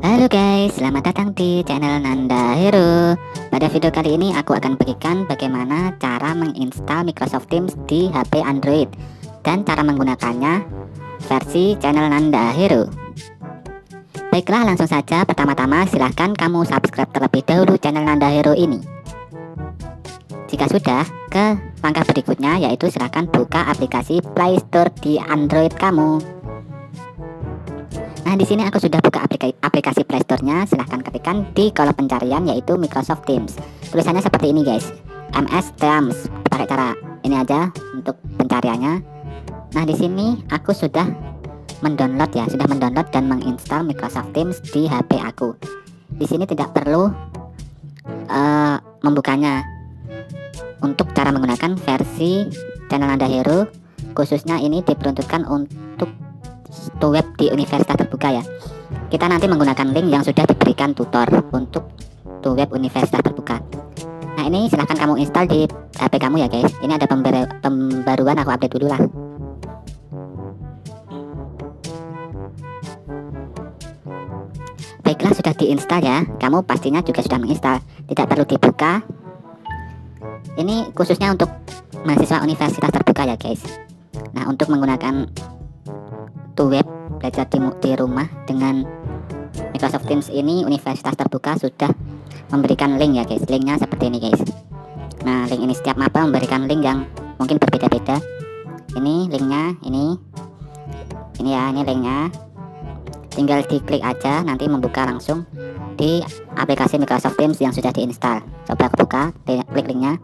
Halo guys, selamat datang di channel Nanda Hero. Pada video kali ini aku akan berikan bagaimana cara menginstal Microsoft Teams di HP Android dan cara menggunakannya versi channel Nanda Hero. Baiklah, langsung saja. Pertama-tama silahkan kamu subscribe terlebih dahulu channel Nanda Hero ini. Jika sudah, ke langkah berikutnya yaitu silahkan buka aplikasi Play Store di Android kamu. Nah, di sini aku sudah buka aplikasi Play Store-nya. Silahkan ketikkan di kolom pencarian yaitu Microsoft Teams. Tulisannya seperti ini, guys. MS Teams. Pakai cara ini aja untuk pencariannya. Nah, di sini aku sudah mendownload dan menginstal Microsoft Teams di HP aku. Di sini tidak perlu membukanya. Untuk cara menggunakan versi channel Nanda Hero, khususnya ini diperuntukkan untuk Tuweb di Universitas Terbuka ya. Kita nanti menggunakan link yang sudah diberikan tutor untuk Tuweb Universitas Terbuka. Nah, ini silahkan kamu install di HP kamu ya guys. Ini ada pembaruan, aku update dulu lah. Baiklah, sudah diinstal ya. Kamu pastinya juga sudah menginstal. Tidak perlu dibuka. Ini khususnya untuk mahasiswa Universitas Terbuka ya guys. Nah, untuk menggunakan Tuweb belajar di rumah dengan Microsoft Teams ini, Universitas Terbuka sudah memberikan link ya guys. Linknya seperti ini guys. Nah, link ini setiap maba memberikan link yang mungkin berbeda-beda. Ini linknya, ini ya, ini linknya. Tinggal diklik aja, nanti membuka langsung di aplikasi Microsoft Teams yang sudah diinstal. Coba aku buka, klik linknya.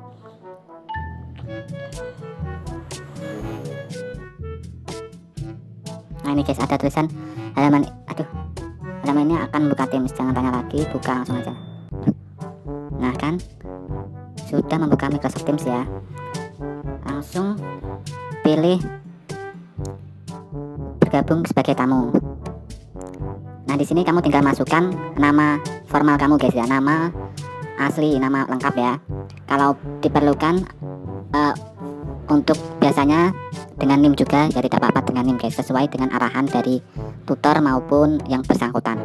Nah, ini guys, ada tulisan halaman, halamannya akan buka Teams, jangan tanya lagi, buka langsung aja. Nah, kan sudah membuka Microsoft Teams ya. Langsung pilih bergabung sebagai tamu. Nah, di sini kamu tinggal masukkan nama formal kamu guys ya, nama asli, nama lengkap ya. Kalau diperlukan untuk biasanya dengan NIM juga, jadi tidak apa-apa dengan NIM guys, sesuai dengan arahan dari tutor maupun yang bersangkutan.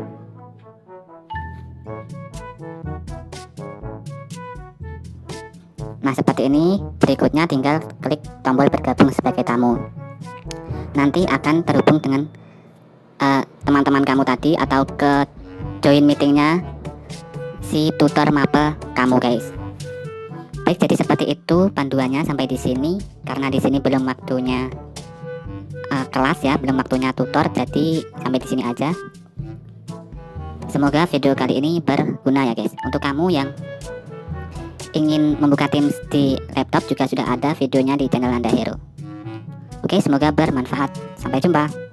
Nah, seperti ini. Berikutnya tinggal klik tombol bergabung sebagai tamu. Nanti akan terhubung dengan teman-teman kamu tadi atau ke join meetingnya si tutor maba kamu guys. Baik, jadi seperti itu panduannya sampai di sini. Karena di sini belum waktunya kelas ya, belum waktunya tutor, jadi sampai di sini aja. Semoga video kali ini berguna ya guys. Untuk kamu yang ingin membuka Teams di laptop juga sudah ada videonya di channel Nanda Hero. Oke, semoga bermanfaat. Sampai jumpa.